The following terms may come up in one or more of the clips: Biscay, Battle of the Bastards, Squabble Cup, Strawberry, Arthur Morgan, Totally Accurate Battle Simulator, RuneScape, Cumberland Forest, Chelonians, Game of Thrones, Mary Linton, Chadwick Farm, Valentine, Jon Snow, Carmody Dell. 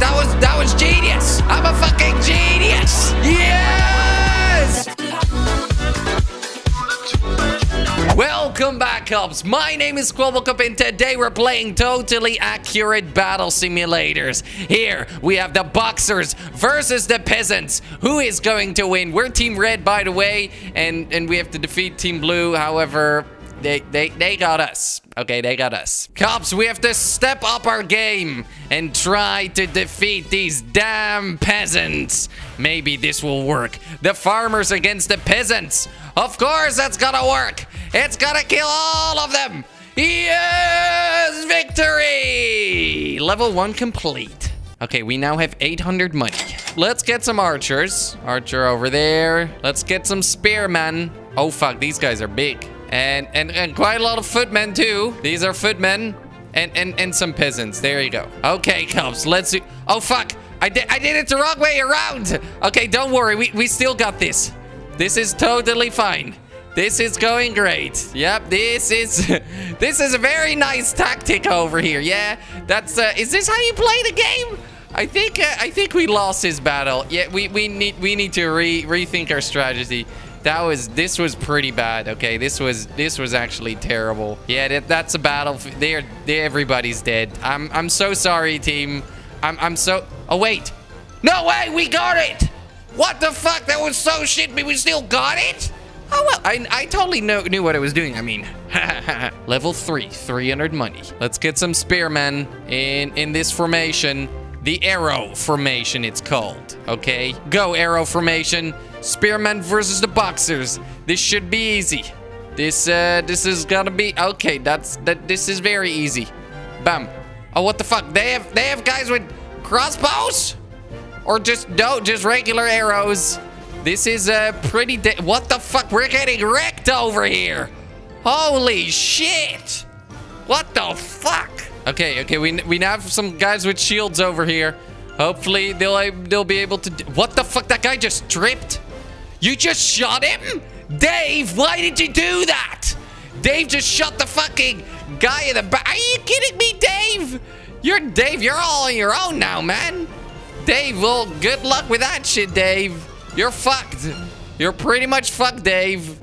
That was genius. I'm a fucking genius. Yes. Welcome back, Cubs. My name is Squabble Cup, and today we're playing Totally Accurate Battle Simulators. Here, we have the boxers versus the peasants. Who is going to win? We're Team Red, by the way, and we have to defeat Team Blue. However, they got us. Okay, they got us. Cops, we have to step up our game and try to defeat these damn peasants. Maybe this will work. The farmers against the peasants. Of course that's gonna work. It's gonna kill all of them. Yes, victory! Level 1 complete. Okay, we now have 800 money. Let's get some archers. Archer over there. Let's get some spearmen. Oh, fuck, these guys are big. And quite a lot of footmen too. These are footmen and some peasants. There you go. Okay, Cubs, let's do. Oh fuck, I did it the wrong way around. Okay, don't worry, we still got this. This is totally fine. This is going great. Yep, this is this is a very nice tactic over here. Yeah, that's is this how you play the game? I think we lost this battle. Yeah, we need to rethink our strategy. This was pretty bad. Okay, this was actually terrible. Yeah, that's a battle. Everybody's dead. I'm so sorry, team. I'm so. Oh wait, no way, we got it. What the fuck? That was so shit. But we still got it. Oh well, I totally knew what I was doing. I mean, level 3, 300 money. Let's get some spearmen in this formation. The arrow formation, it's called. Okay, go arrow formation. Spearmen versus the boxers. This should be easy. This is gonna be okay. This is very easy. Bam. Oh, what the fuck? They have guys with crossbows, or just regular arrows. This is a pretty. What the fuck? We're getting wrecked over here. Holy shit! What the fuck? Okay. We now have some guys with shields over here. Hopefully they'll be able to. What the fuck? That guy just tripped. You just shot him? Dave, why did you do that? Dave just shot the fucking guy in the back. Are you kidding me, Dave? You're all on your own now, man. Dave, well, good luck with that shit, Dave. You're fucked. You're pretty much fucked, Dave.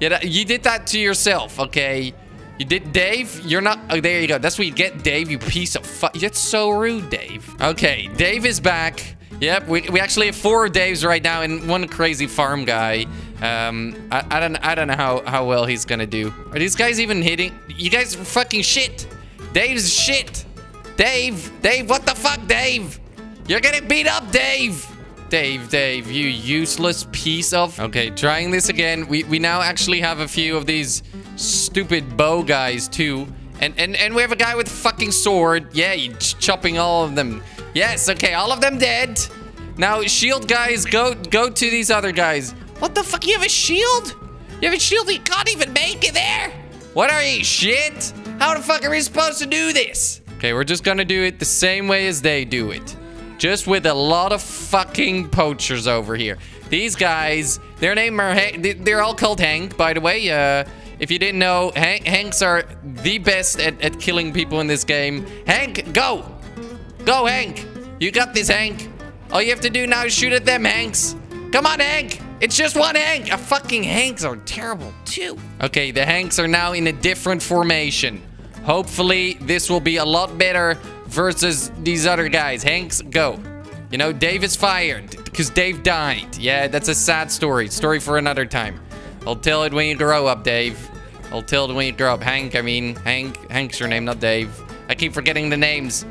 Yeah, you did that to yourself, okay? You did, Dave? You're not. Oh, there you go. That's what you get, Dave, you piece of fuck. That's so rude, Dave. Okay, Dave is back. Yep, we actually have 4 Daves right now and one crazy farm guy. I don't know how well he's gonna do. Are these guys even hitting? You guys are fucking shit. Dave's shit. Dave, what the fuck, Dave? You're getting beat up, Dave. Dave, you useless piece of. Okay, trying this again. We now actually have a few of these stupid bow guys too, and we have a guy with a fucking sword. Yeah, you're chopping all of them. Yes, okay, all of them dead. Now, shield guys, go to these other guys. What the fuck? You have a shield? You have a shield? You can't even make it there? What are you, shit? How the fuck are we supposed to do this? Okay, we're just gonna do it the same way as they do it. Just with a lot of fucking poachers over here. These guys, their name are they're all called Hank, by the way. If you didn't know, Hanks are the best at killing people in this game. Hank, go! Go, Hank. You got this, Hank. All you have to do now is shoot at them, Hanks. Come on, Hank. It's just one Hank. Fucking Hanks are terrible, too. Okay, the Hanks are now in a different formation. Hopefully, this will be a lot better versus these other guys. Hanks, go. You know, Dave is fired because Dave died. Yeah, that's a sad story. Story for another time. I'll tell it when you grow up, Dave. I'll tell it when you grow up. Hank, I mean. Hank's your name, not Dave. I keep forgetting the names.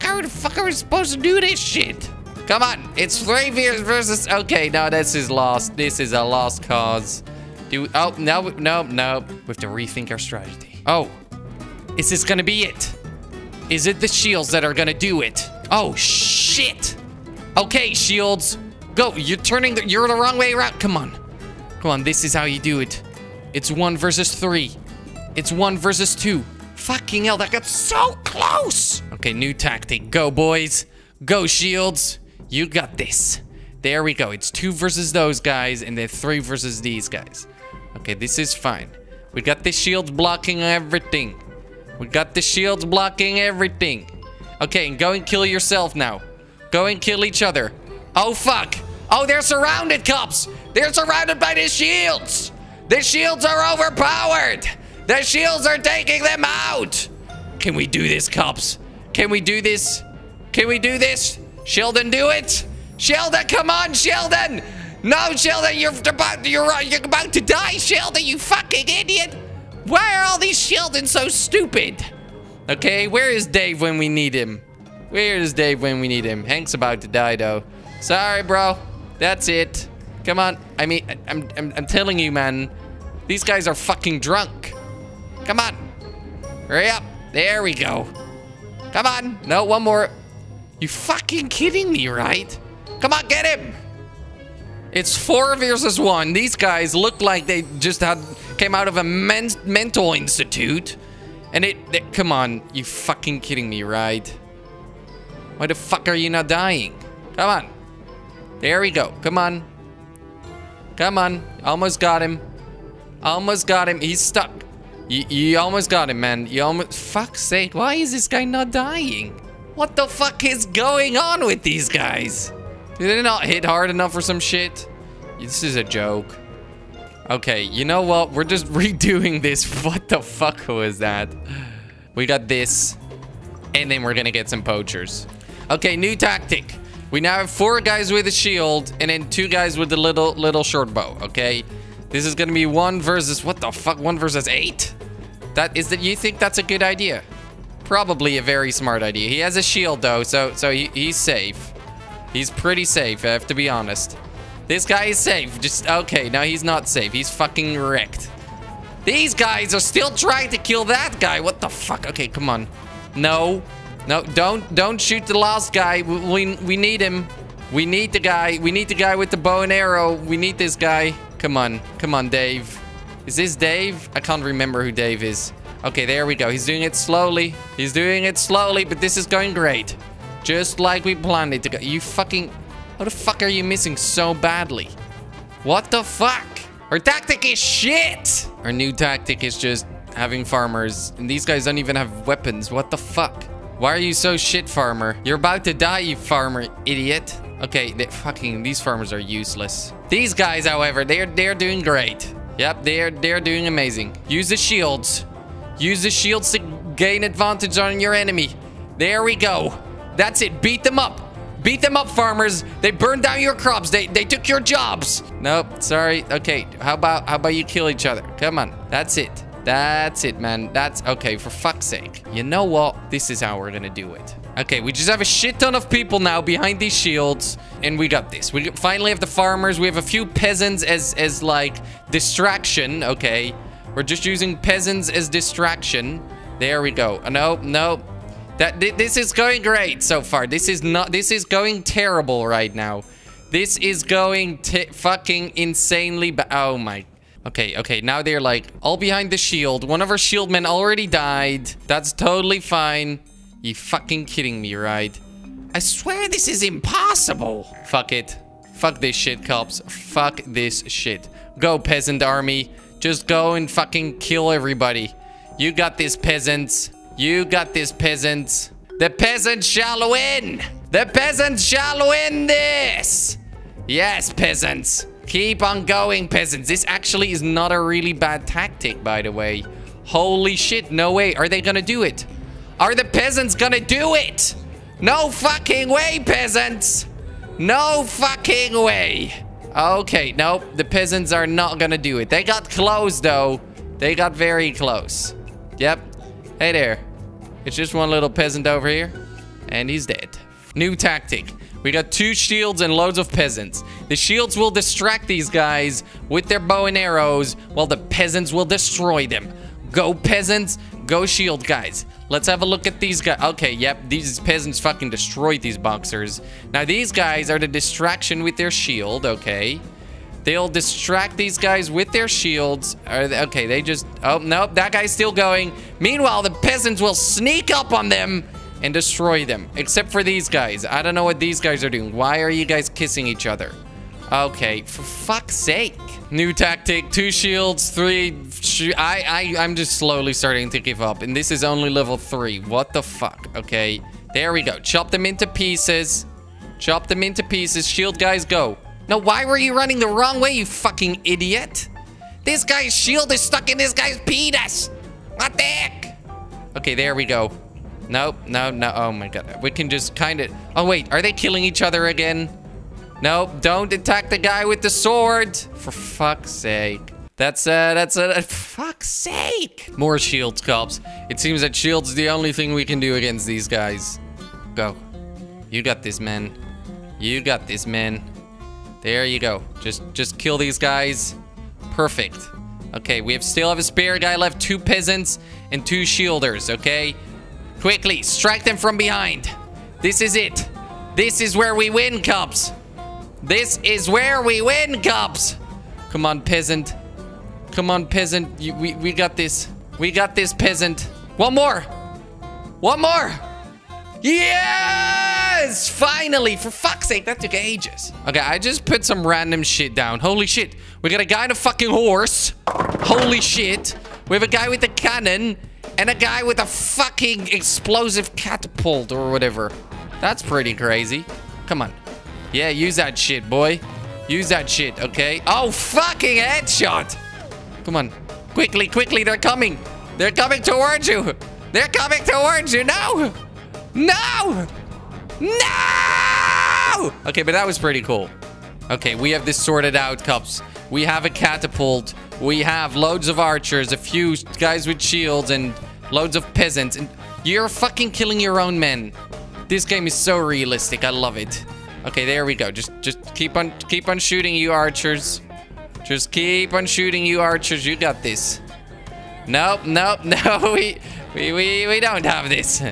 How the fuck are we supposed to do this shit? Come on, it's 3 years versus. Okay, no, this is lost. This is a lost cause. Oh no. We have to rethink our strategy. Oh, is this gonna be it? Is it the shields that are gonna do it? Oh shit! Okay, shields, go. You're the wrong way around. Come on. This is how you do it. It's 1 versus 3. It's 1 versus 2. Fucking hell, that got so close. Okay, new tactic. Go, boys. Go, shields. You got this. There we go. It's 2 versus those guys, and then 3 versus these guys. Okay, this is fine. We got the shields blocking everything. Okay, and go and kill yourself now. Go and kill each other. Oh, fuck. Oh, they're surrounded, cops. They're surrounded by the shields. The shields are overpowered. The shields are taking them out. Can we do this, cops? Can we do this? Can we do this? Sheldon, do it. Sheldon, come on, Sheldon. No, Sheldon, you're about to die, Sheldon, you fucking idiot. Why are all these Sheldons so stupid? Okay, where is Dave when we need him? Where is Dave when we need him? Hank's about to die, though. Sorry, bro. That's it. Come on. I mean, I'm telling you, man. These guys are fucking drunk. Come on. Hurry up. There we go. Come on. No, one more. You fucking kidding me, right? Come on, get him. It's 4 versus 1. These guys look like they just came out of a mental institute. And come on, you fucking kidding me, right? Why the fuck are you not dying? Come on. There we go. Come on. Come on. Almost got him. Almost got him. He's stuck. You almost got him, man. You almost... Fuck's sake. Why is this guy not dying? What the fuck is going on with these guys? Did they not hit hard enough or some shit? This is a joke. Okay, you know what? We're just redoing this. What the fuck was that? We got this. And then we're gonna get some poachers. Okay, new tactic. We now have 4 guys with a shield. And then 2 guys with the little short bow, okay? This is gonna be 1 versus... What the fuck? 1 versus 8? You think that's a good idea? Probably a very smart idea. He has a shield, though, so he's safe. He's pretty safe, I have to be honest. This guy is safe. Okay, now he's not safe. He's fucking wrecked. These guys are still trying to kill that guy. What the fuck? Okay, come on. No. No, don't shoot the last guy. We need him. We need the guy. We need the guy with the bow and arrow. We need this guy. Come on. Come on, Dave. Is this Dave? I can't remember who Dave is. Okay, there we go. He's doing it slowly. He's doing it slowly, but this is going great. Just like we planned it to go. You fucking... How the fuck are you missing so badly? What the fuck? Our tactic is shit! Our new tactic is just having farmers. And these guys don't even have weapons. What the fuck? Why are you so shit, farmer? You're about to die, you farmer idiot. Okay, these farmers are useless. These guys, however, they're doing great. Yep, they're doing amazing. Use the shields. Use the shields to gain advantage on your enemy. There we go. That's it. Beat them up. Beat them up, farmers. They burned down your crops. They took your jobs. Nope. Sorry. Okay. How about you kill each other? Come on. That's it. That's it, man. That's okay. For fuck's sake. You know what? This is how we're gonna do it. Okay. We just have a shit ton of people now behind these shields, and we got this. We finally have the farmers. We have a few peasants as like distraction. Okay. We're just using peasants as distraction. There we go. No. No. This is going great so far. This is going terrible right now. This is going fucking insanely oh my. Okay, now they're like all behind the shield. One of our shield men already died. That's totally fine. You fucking kidding me, right? I swear this is impossible. Fuck it. Fuck this shit, cops. Fuck this shit. Go, peasant army. Just go and fucking kill everybody. You got this, peasants. You got this, peasants. The peasants shall win. The peasants shall win this. Yes, peasants. Keep on going, peasants. This actually is not a really bad tactic, by the way. Holy shit. No way. Are they gonna do it? Are the peasants gonna do it? No fucking way, peasants. No fucking way. Okay, nope. The peasants are not gonna do it. They got close, though. They got very close. Yep. Hey there. It's just one little peasant over here. And he's dead. New tactic. We got 2 shields and loads of peasants. The shields will distract these guys with their bow and arrows while the peasants will destroy them. Go peasants. Go shield guys. Let's have a look at these guys. Okay, yep. These peasants fucking destroyed these boxers. Now these guys are the distraction with their shield. Okay. They'll distract these guys with their shields. Okay, they just... Oh, nope. That guy's still going. Meanwhile, the peasants will sneak up on them and destroy them. Except for these guys. I don't know what these guys are doing. Why are you guys kissing each other? Okay, for fuck's sake. New tactic. 2 shields, 3... I'm just slowly starting to give up. And this is only level 3. What the fuck? Okay. There we go. Chop them into pieces. Chop them into pieces. Shield guys, go. No, why were you running the wrong way, you fucking idiot? This guy's shield is stuck in this guy's penis. What the heck? Okay, there we go. Nope, no, no. Oh, my God. We can just kind of... Oh, wait. Are they killing each other again? Nope. Don't attack the guy with the sword. For fuck's sake. That's fuck's sake. More shield sculpts. It seems that shield's the only thing we can do against these guys. Go. You got this, man. You got this, man. There you go. Just kill these guys. Perfect. Okay, we still have a spear guy left, 2 peasants, and 2 shielders, okay? Quickly, strike them from behind. This is it. This is where we win, Cubs. This is where we win, Cubs. Come on, peasant. Come on, peasant. We got this. We got this, peasant. One more. One more. Yes! Finally, for fuck's sake, that took ages. Okay, I just put some random shit down. Holy shit. We got a guy on a fucking horse. Holy shit. We have a guy with a cannon and a guy with a fucking explosive catapult or whatever. That's pretty crazy. Come on. Yeah, use that shit, boy. Use that shit, okay? Oh, fucking headshot. Come on. Quickly, quickly, they're coming. They're coming towards you. They're coming towards you. No! No! No! Okay, but that was pretty cool. Okay, we have this sorted out, Cubs. We have a catapult. We have loads of archers, a few guys with shields, and loads of peasants. And you're fucking killing your own men. This game is so realistic. I love it. Okay, there we go. Just keep on shooting, you archers. Just keep on shooting, you archers. You got this. Nope, nope, no. We don't have this.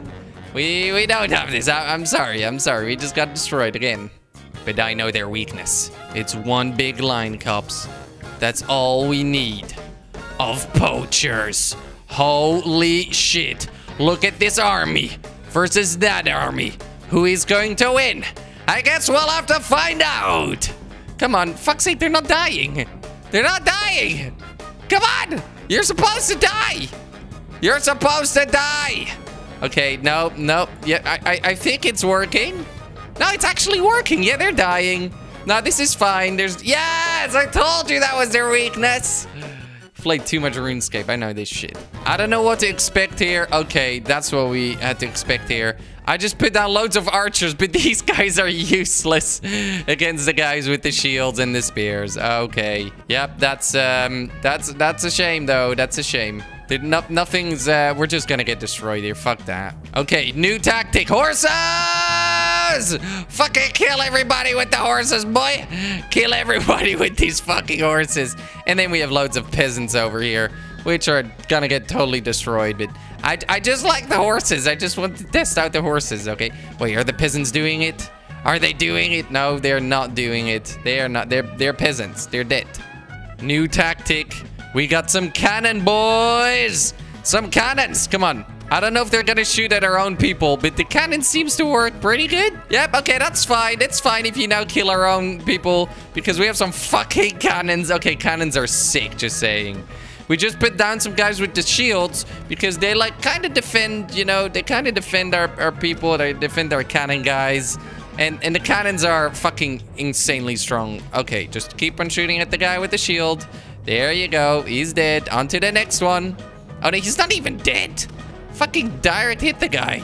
We don't have this. I'm sorry. I'm sorry. We just got destroyed again. But I know their weakness. It's one big line, Cubs. That's all we need. Of poachers. Holy shit. Look at this army versus that army. Who is going to win? I guess we'll have to find out. Come on. Fuck's sake, they're not dying. They're not dying. Come on. You're supposed to die. You're supposed to die. Okay, no, no. Yeah, I think it's working. No, it's actually working. Yeah, they're dying. No, this is fine. There's... Yes, I told you that was their weakness. Played too much RuneScape. I know this shit. I don't know what to expect here. Okay, that's what we had to expect here. I just put down loads of archers, but these guys are useless against the guys with the shields and the spears. Okay. Yep, that's a shame, though. That's a shame. Nothing's... we're just gonna get destroyed here. Fuck that. Okay, new tactic. Horses! Fucking kill everybody with the horses, boy! Kill everybody with these fucking horses. And then we have loads of peasants over here, which are gonna get totally destroyed. But I just like the horses. I just want to test out the horses, okay? Wait, are the peasants doing it? Are they doing it? No, they're not doing it. They are not. They're peasants. They're dead. New tactic. We got some cannon, boys! Some cannons! Come on. I don't know if they're gonna shoot at our own people, but the cannon seems to work pretty good. Yep, okay, that's fine. It's fine if you now kill our own people, because we have some fucking cannons. Okay, cannons are sick, just saying. We just put down some guys with the shields, because they, like, kind of defend, you know, they kind of defend our people. They defend our cannon guys. And the cannons are fucking insanely strong. Okay, just keep on shooting at the guy with the shield. There you go. He's dead. On to the next one. Oh, no, he's not even dead. Fucking direct hit the guy.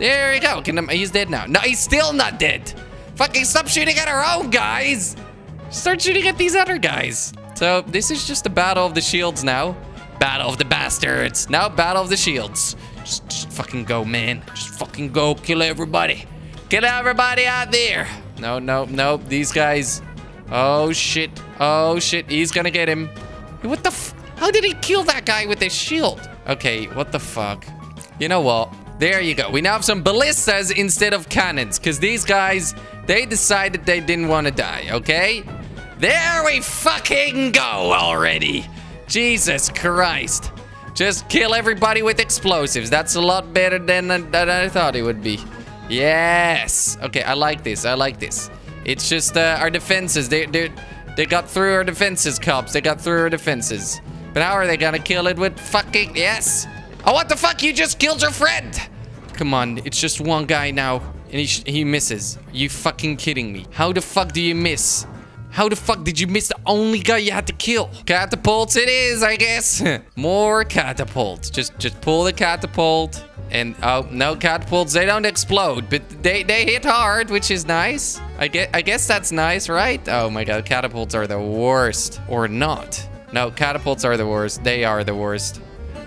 There you go. He's dead now. No, he's still not dead. Fucking stop shooting at our own guys. Start shooting at these other guys. So, this is just the Battle of the Shields now. Battle of the Bastards. Now, Battle of the Shields. Just fucking go, man. Just fucking go. Kill everybody. Kill everybody out there. No, no, no. These guys... Oh, shit. Oh, shit. He's gonna get him. What the f... How did he kill that guy with his shield? Okay, what the fuck? You know what? There you go. We now have some ballistas instead of cannons. Because these guys, they decided they didn't want to die, okay? There we fucking go already. Jesus Christ. Just kill everybody with explosives. That's a lot better than I thought it would be. Yes. Okay, I like this. I like this. It's just our defenses. They got through our defenses, Cubs. They got through our defenses. But how are they gonna kill it with fucking... Yes. Oh, what the fuck? You just killed your friend. Come on, it's just one guy now, and he misses. Are you fucking kidding me? How the fuck do you miss? How the fuck did you miss the only guy you had to kill? Catapults it is, I guess. More catapults. Just pull the catapult. And, oh, no, catapults, they don't explode, but they hit hard, which is nice. I guess that's nice, right? Oh my god, catapults are the worst. Or not. No, catapults are the worst. They are the worst.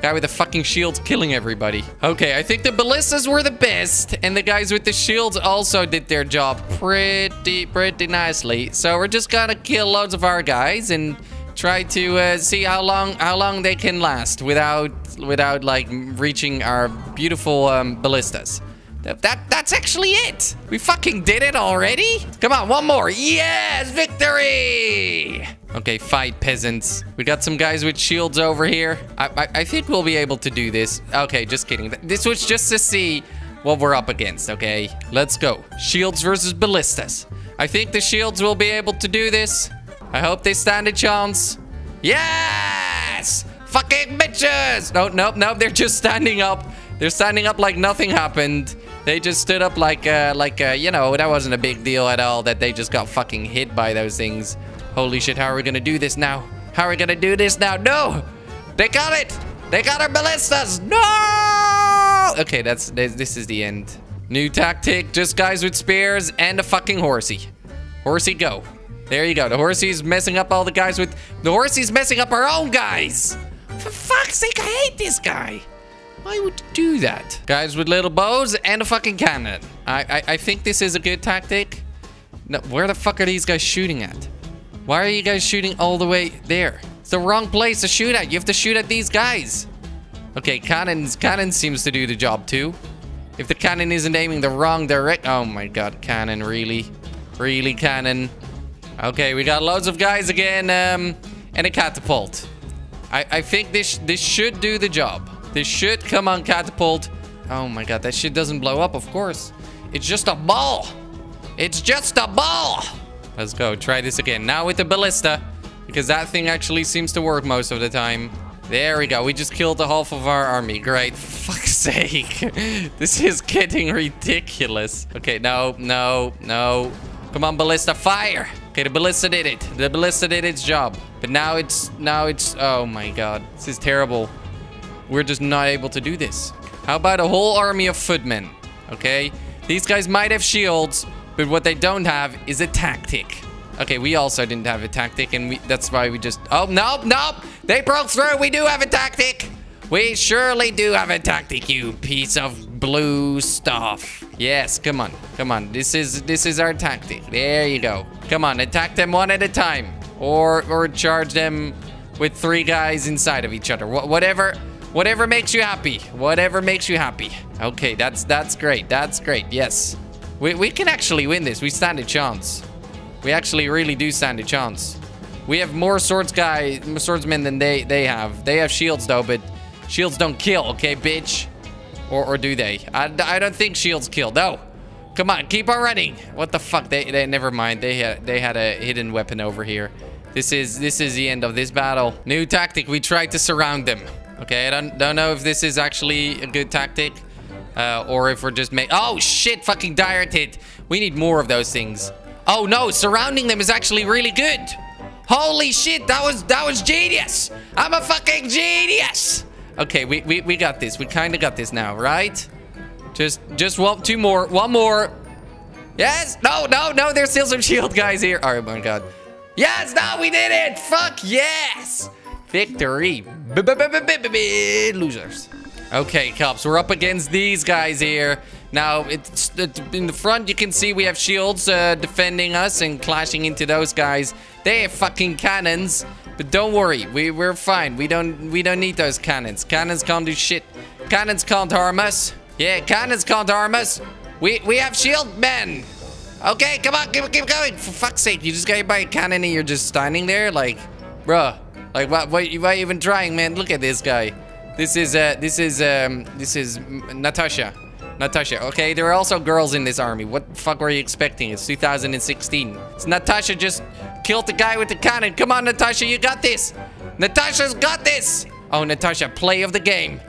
Guy with the fucking shields killing everybody. Okay, I think the ballistas were the best. And the guys with the shields also did their job pretty nicely. So we're just gonna kill loads of our guys and try to see how long they can last without like reaching our beautiful ballistas. That's actually it. We fucking did it already. Come on, one more. Yes, victory. Okay, fight, peasants. We got some guys with shields over here. I think we'll be able to do this. Okay, just kidding. This was just to see what we're up against, okay? Let's go. Shields versus ballistas. I think the shields will be able to do this. I hope they stand a chance. Yes! Fucking bitches! No, nope, nope. They're just standing up. They're standing up like nothing happened. They just stood up like you know, that wasn't a big deal at all that they just got fucking hit by those things. Holy shit, how are we gonna do this now? How are we gonna do this now? No! They got it! They got our ballistas! No! Okay, this is the end. New tactic, just guys with spears and a fucking horsey. Horsey, go. There you go. The horsey's messing up all the guys with... The horsey's messing up our own guys! For fuck's sake, I hate this guy! Why would you do that? Guys with little bows and a fucking cannon. I think this is a good tactic. No, where the fuck are these guys shooting at? Why are you guys shooting all the way there? It's the wrong place to shoot at. You have to shoot at these guys. Okay, cannon seems to do the job too. If the cannon isn't aiming the wrong direct... Oh my god, cannon, really? Really, cannon? Okay, we got loads of guys again, and a catapult. I think this should do the job. This should... Come on, catapult. Oh my god, that shit doesn't blow up, of course. It's just a ball. It's just a ball. Let's go. Try this again. Now with the ballista. Because that thing actually seems to work most of the time. There we go. We just killed the half of our army. Great. Fuck's sake. This is getting ridiculous. Okay, no, no, no. Come on, ballista. Fire. Okay, the ballista did it. The ballista did its job. But now it's... Oh my god. This is terrible. We're just not able to do this. How about a whole army of footmen? Okay. These guys might have shields. But what they don't have is a tactic. Okay, we also didn't have a tactic, and that's why we just... Oh, nope, nope! They broke through! We do have a tactic! We surely do have a tactic, you piece of blue stuff. Yes, come on. Come on. This is our tactic. There you go. Come on, attack them one at a time. Or charge them with three guys inside of each other. Whatever makes you happy. Whatever makes you happy. Okay, that's great. That's great, yes. We can actually win this. We stand a chance. We actually really do stand a chance. We have more swordsmen than they have. They have shields, though, but shields don't kill, okay, bitch? Or do they? I don't think shields kill. No. Come on. Keep on running. What the fuck? They never mind. They had a hidden weapon over here. This is the end of this battle. New tactic. We tried to surround them. Okay, I don't know if this is actually a good tactic. Or if we're just oh shit, fucking direct hit. We need more of those things. Oh no, surrounding them is actually really good. Holy shit, that was genius. I'm a fucking genius. Okay, we got this. We kind of got this now, right? Just one, two more, one more. Yes, no, no, no, there's still some shield guys here. Oh my god. Yes, no, we did it. Fuck yes. Victory. Losers. Okay, cops, we're up against these guys here. Now, in the front, you can see we have shields defending us and clashing into those guys. They have fucking cannons, but don't worry, we're fine. We don't need those cannons. Cannons can't do shit. Cannons can't harm us. Yeah, cannons can't harm us. We have shield men. Okay, come on, keep going. For fuck's sake, you just got hit by a cannon and you're just standing there, like, bruh. Like, why even trying, man? Look at this guy. This is Natasha. Natasha. Okay, there are also girls in this army. What the fuck were you expecting? It's 2016. It's Natasha just killed the guy with the cannon. Come on, Natasha, you got this. Natasha's got this. Oh, Natasha, play of the game.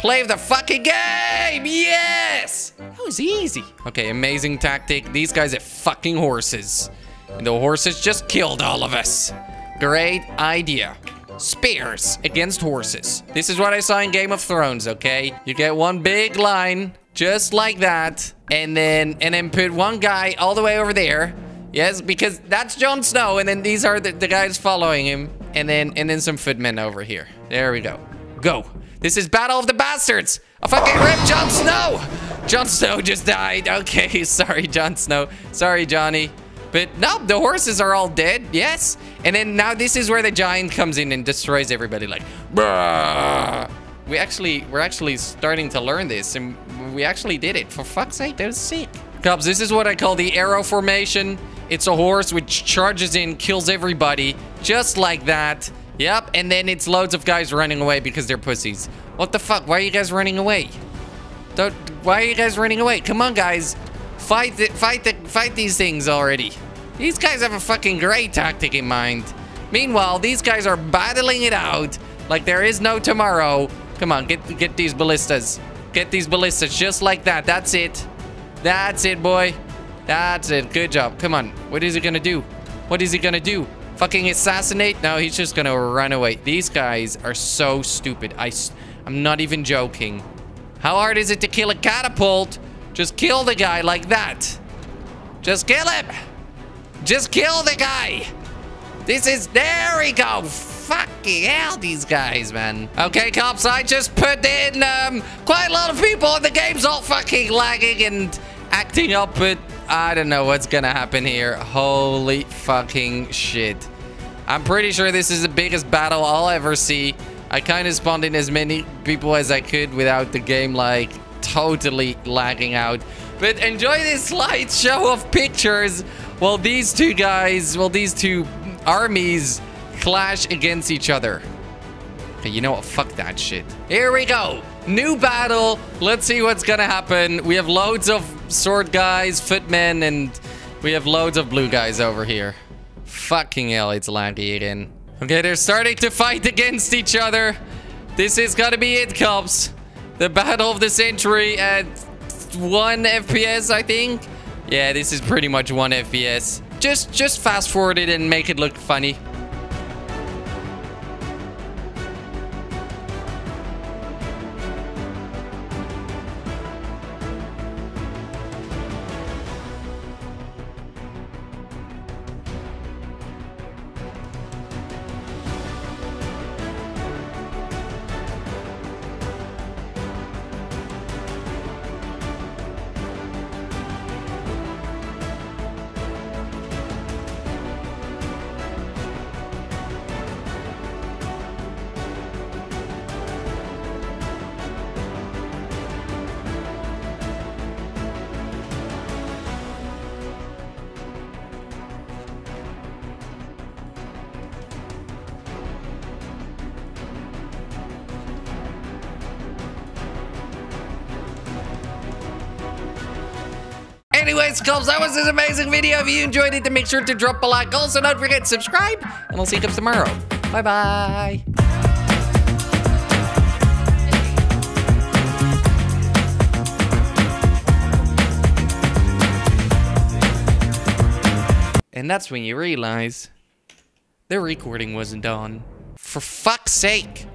Play the fucking game! Yes! That was easy. Okay, amazing tactic. These guys are fucking horses. And the horses just killed all of us. Great idea. Spears against horses. This is what I saw in Game of Thrones, okay? You get one big line, just like that. And then put one guy all the way over there. Yes, because that's Jon Snow. And then these are the guys following him. And then some footmen over here. There we go. Go. This is Battle of the Bastards. I fucking ripped Jon Snow. Jon Snow just died. Okay, sorry, Jon Snow. Sorry, Johnny. But nope, the horses are all dead, yes. And then now this is where the giant comes in and destroys everybody like, bruh. We're actually starting to learn this and we actually did it. For fuck's sake, that was sick. Cubs, this is what I call the arrow formation. It's a horse which charges in, kills everybody, just like that. Yep, and then it's loads of guys running away because they're pussies. What the fuck, why are you guys running away? Why are you guys running away? Come on, guys. Fight these things already. These guys have a fucking great tactic in mind. Meanwhile, these guys are battling it out like there is no tomorrow. Come on, get these ballistas. Get these ballistas just like that. That's it. That's it, boy. That's it. Good job. Come on. What is he gonna do? What is he gonna do? Fucking assassinate? No, he's just gonna run away. These guys are so stupid. I'm not even joking. How hard is it to kill a catapult? Just kill the guy like that. Just kill him. Just kill the guy. This is... There we go. Fucking hell, these guys, man. Okay, cops, I just put in quite a lot of people and the game's all fucking lagging and acting up, but I don't know what's gonna happen here. Holy fucking shit. I'm pretty sure this is the biggest battle I'll ever see. I kind of spawned in as many people as I could without the game, like... totally lagging out. But enjoy this slideshow of pictures while these two armies clash against each other. Okay, you know what? Fuck that shit. Here we go. New battle. Let's see what's gonna happen. We have loads of sword guys, footmen, and we have loads of blue guys over here. Fucking hell, it's laggy again. Okay, they're starting to fight against each other. This is gonna be it, cops. The battle of the century at 1 FPS, I think. Yeah, this is pretty much 1 FPS. Just fast forward it and make it look funny. Anyways, Cubs, that was this amazing video. If you enjoyed it, then make sure to drop a like. Also, don't forget to subscribe, and we'll see you guys tomorrow. Bye-bye. And that's when you realize the recording wasn't on. For fuck's sake.